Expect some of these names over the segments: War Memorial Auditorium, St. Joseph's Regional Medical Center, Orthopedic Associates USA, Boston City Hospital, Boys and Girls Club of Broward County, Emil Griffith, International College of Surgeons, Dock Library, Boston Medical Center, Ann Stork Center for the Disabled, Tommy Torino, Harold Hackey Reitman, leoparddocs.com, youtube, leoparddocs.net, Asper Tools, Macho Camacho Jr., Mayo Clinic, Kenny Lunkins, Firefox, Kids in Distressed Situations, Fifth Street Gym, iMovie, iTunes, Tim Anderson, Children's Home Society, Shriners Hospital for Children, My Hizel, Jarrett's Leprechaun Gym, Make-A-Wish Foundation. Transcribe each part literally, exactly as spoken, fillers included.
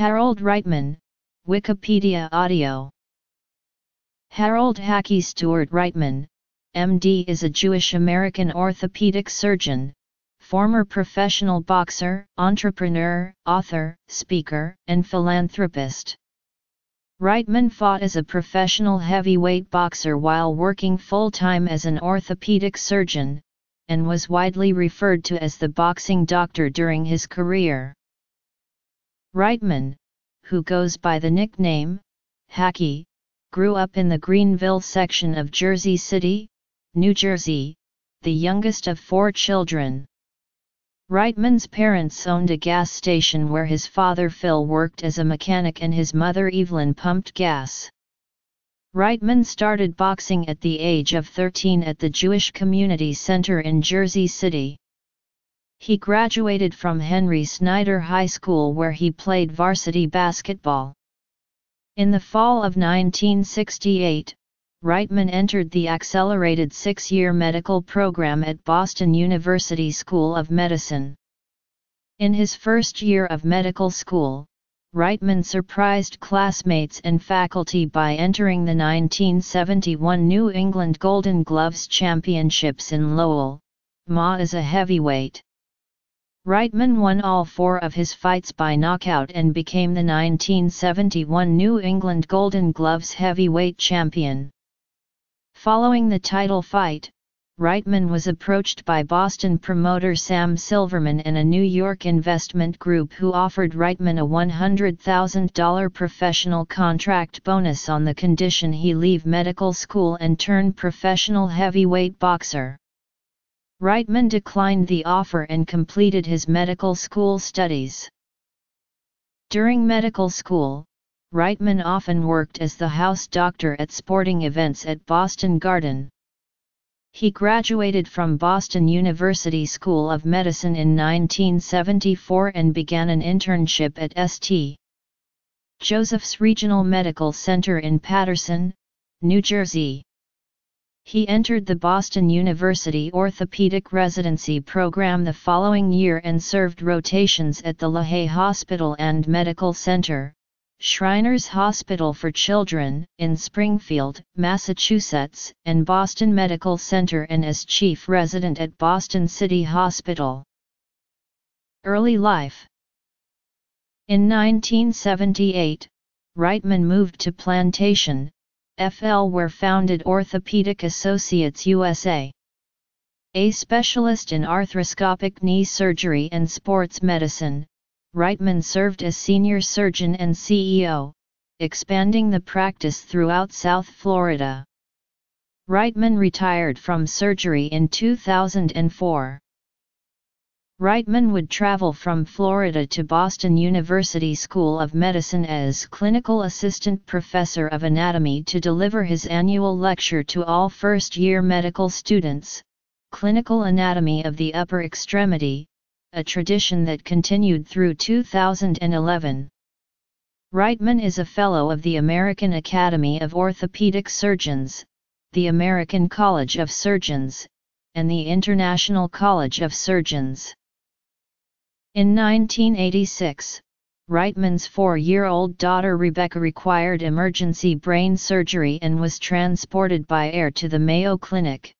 Harold Reitman, Wikipedia audio. Harold Hackey Stewart Reitman, M D is a Jewish-American orthopedic surgeon, former professional boxer, entrepreneur, author, speaker, and philanthropist. Reitman fought as a professional heavyweight boxer while working full-time as an orthopedic surgeon, and was widely referred to as the boxing doctor during his career. Reitman, who goes by the nickname Hackey, grew up in the Greenville section of Jersey City, New Jersey, the youngest of four children. Reitman's parents owned a gas station where his father Phil worked as a mechanic and his mother Evelyn pumped gas. Reitman started boxing at the age of thirteen at the Jewish Community Center in Jersey City. He graduated from Henry Snyder High School where he played varsity basketball. In the fall of nineteen sixty-eight, Reitman entered the accelerated six-year medical program at Boston University School of Medicine. In his first year of medical school, Reitman surprised classmates and faculty by entering the nineteen seventy-one New England Golden Gloves Championships in Lowell, Massachusetts as a heavyweight. Reitman won all four of his fights by knockout and became the nineteen seventy-one New England Golden Gloves heavyweight champion. Following the title fight, Reitman was approached by Boston promoter Sam Silverman and a New York investment group who offered Reitman a one hundred thousand dollars professional contract bonus on the condition he leave medical school and turn professional heavyweight boxer. Reitman declined the offer and completed his medical school studies. During medical school, Reitman often worked as the house doctor at sporting events at Boston Garden. He graduated from Boston University School of Medicine in nineteen seventy-four and began an internship at Saint Joseph's Regional Medical Center in Paterson, New Jersey. He entered the Boston University Orthopedic Residency Program the following year and served rotations at the Lahey Hospital and Medical Center, Shriners Hospital for Children, in Springfield, Massachusetts, and Boston Medical Center and as chief resident at Boston City Hospital. Early life. In nineteen seventy-eight, Reitman moved to Plantation, F L where founded Orthopedic Associates U S A. A specialist in arthroscopic knee surgery and sports medicine, Reitman served as senior surgeon and C E O, expanding the practice throughout South Florida. Reitman retired from surgery in two thousand four. Reitman would travel from Florida to Boston University School of Medicine as clinical assistant professor of anatomy to deliver his annual lecture to all first-year medical students, Clinical Anatomy of the Upper Extremity, a tradition that continued through two thousand eleven. Reitman is a fellow of the American Academy of Orthopedic Surgeons, the American College of Surgeons, and the International College of Surgeons. In nineteen eighty-six, Reitman's four-year-old daughter Rebecca required emergency brain surgery and was transported by air to the Mayo Clinic.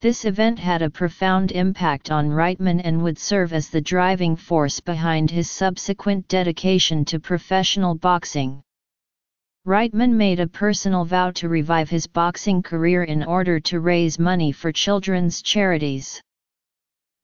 This event had a profound impact on Reitman and would serve as the driving force behind his subsequent dedication to professional boxing. Reitman made a personal vow to revive his boxing career in order to raise money for children's charities.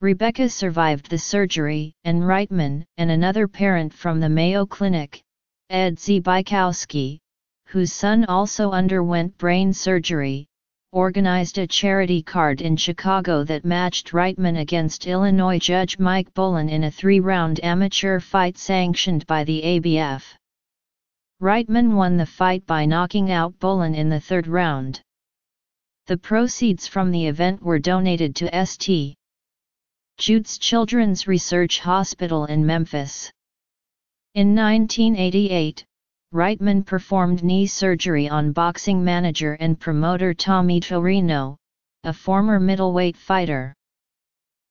Rebecca survived the surgery, and Reitman and another parent from the Mayo Clinic, Ed Z. Baikowski, whose son also underwent brain surgery, organized a charity card in Chicago that matched Reitman against Illinois Judge Mike Bolan in a three-round amateur fight sanctioned by the A B F. Reitman won the fight by knocking out Bolan in the third round. The proceeds from the event were donated to Saint Jude's Children's Research Hospital in Memphis. In nineteen eighty-eight, Reitman performed knee surgery on boxing manager and promoter Tommy Torino, a former middleweight fighter.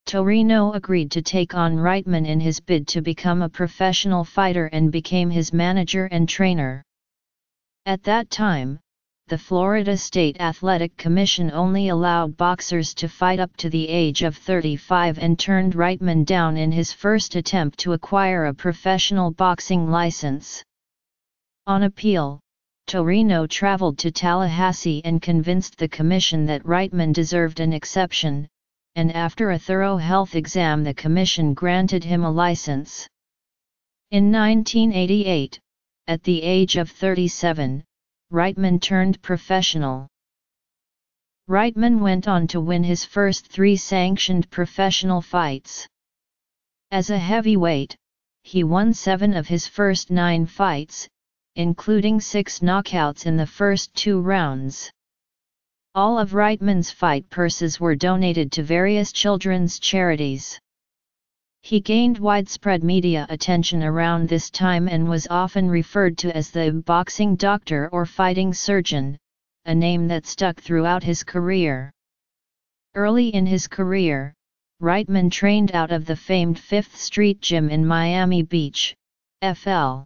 Torino agreed to take on Reitman in his bid to become a professional fighter and became his manager and trainer. At that time, the Florida State Athletic Commission only allowed boxers to fight up to the age of thirty-five and turned Reitman down in his first attempt to acquire a professional boxing license. On appeal, Torino traveled to Tallahassee and convinced the commission that Reitman deserved an exception, and after a thorough health exam the commission granted him a license. In nineteen eighty-eight, at the age of thirty-seven, Reitman turned professional. Reitman went on to win his first three sanctioned professional fights. As a heavyweight, he won seven of his first nine fights, including six knockouts in the first two rounds. All of Reitman's fight purses were donated to various children's charities. He gained widespread media attention around this time and was often referred to as the boxing doctor or fighting surgeon, a name that stuck throughout his career. Early in his career, Reitman trained out of the famed Fifth Street Gym in Miami Beach, F L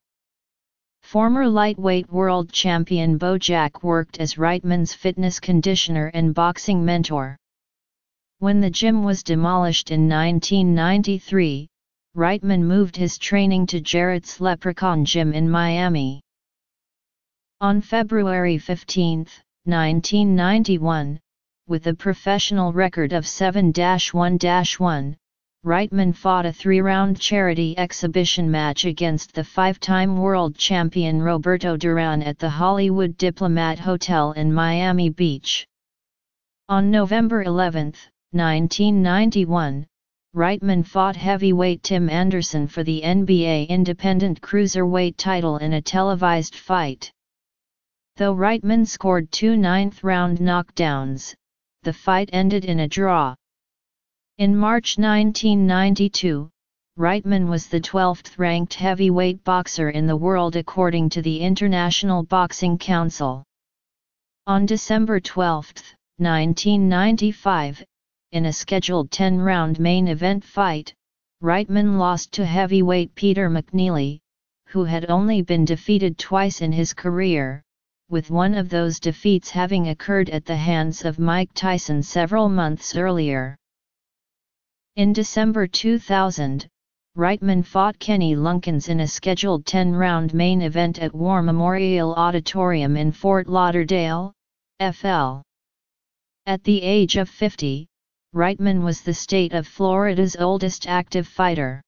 Former lightweight world champion Bojack worked as Reitman's fitness conditioner and boxing mentor. When the gym was demolished in nineteen ninety-three, Reitman moved his training to Jarrett's Leprechaun Gym in Miami. On February fifteenth, nineteen ninety-one, with a professional record of seven and one and one, Reitman fought a three-round charity exhibition match against the five-time world champion Roberto Duran at the Hollywood Diplomat Hotel in Miami Beach. On November eleventh, nineteen ninety-one, Reitman fought heavyweight Tim Anderson for the N B A independent cruiserweight title in a televised fight. Though Reitman scored two ninth-round knockdowns, the fight ended in a draw. In March nineteen ninety-two, Reitman was the twelfth-ranked heavyweight boxer in the world according to the International Boxing Council. On December twelfth, nineteen ninety-five, in a scheduled ten-round main event fight, Reitman lost to heavyweight Peter McNeely, who had only been defeated twice in his career, with one of those defeats having occurred at the hands of Mike Tyson several months earlier. In December two thousand, Reitman fought Kenny Lunkins in a scheduled ten-round main event at War Memorial Auditorium in Fort Lauderdale, F L At the age of fifty, Reitman was the state of Florida's oldest active fighter.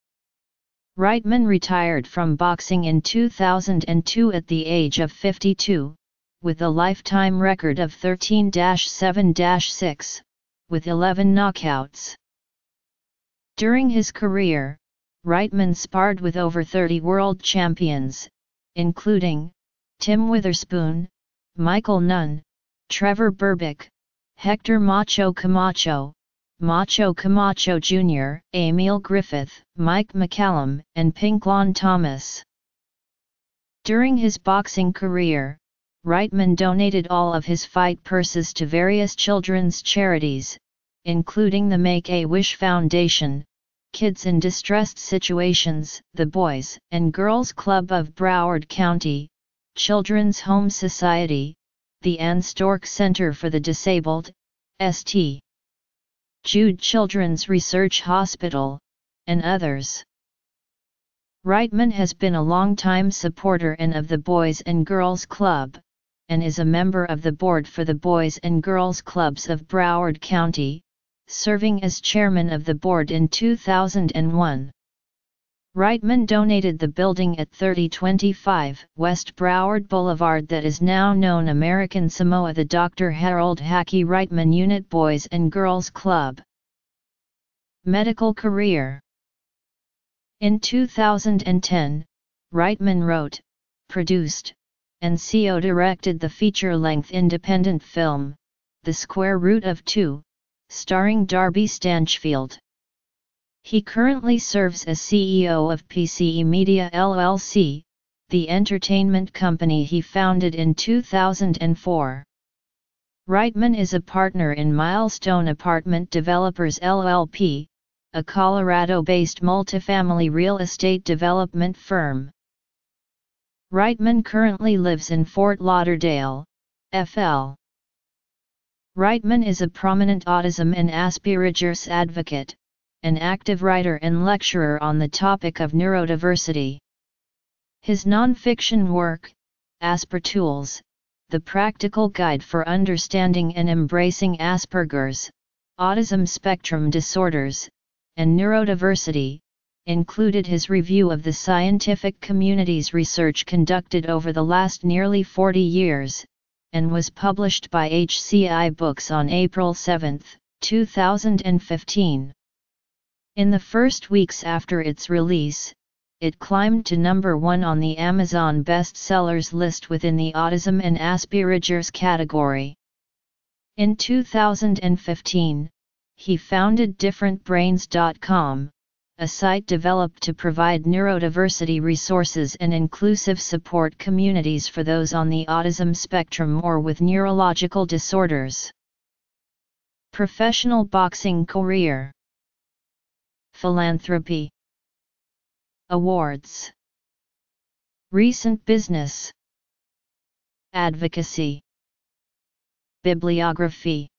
Reitman retired from boxing in two thousand two at the age of fifty-two, with a lifetime record of thirteen and seven and six, with eleven knockouts. During his career, Reitman sparred with over thirty world champions, including Tim Witherspoon, Michael Nunn, Trevor Burbick, Hector Macho Camacho, Macho Camacho Junior, Emil Griffith, Mike McCallum, and Pinklon Thomas. During his boxing career, Reitman donated all of his fight purses to various children's charities, including the Make-A-Wish Foundation, Kids in Distressed Situations, the Boys and Girls Club of Broward County, Children's Home Society, the Ann Stork Center for the Disabled, Saint Jude Children's Research Hospital, and others. Reitman has been a longtime supporter and of the Boys and Girls Club, and is a member of the board for the Boys and Girls Clubs of Broward County, serving as chairman of the board in two thousand one. Reitman donated the building at thirty twenty-five West Broward Boulevard that is now known American Samoa the Doctor Harold Hackey Reitman Unit Boys and Girls Club. Medical career. In two thousand ten, Reitman wrote, produced, and co-directed the feature-length independent film, The Square Root of Two, starring Darby Stanchfield. He currently serves as C E O of P C E Media L L C, the entertainment company he founded in two thousand four. Reitman is a partner in Milestone Apartment Developers L L P, a Colorado-based multifamily real estate development firm. Reitman currently lives in Fort Lauderdale, F L Reitman is a prominent autism and Asperger's advocate, an active writer and lecturer on the topic of neurodiversity. His nonfiction work, Asper Tools, The Practical Guide for Understanding and Embracing Asperger's, Autism Spectrum Disorders, and Neurodiversity, included his review of the scientific community's research conducted over the last nearly forty years, and was published by H C I Books on April seventh, two thousand fifteen. In the first weeks after its release, it climbed to number one on the Amazon bestsellers list within the Autism and Asperger's category. In two thousand fifteen, he founded different brains dot com, a site developed to provide neurodiversity resources and inclusive support communities for those on the autism spectrum or with neurological disorders. Professional boxing career. Philanthropy. Awards. Recent business. Advocacy. Bibliography.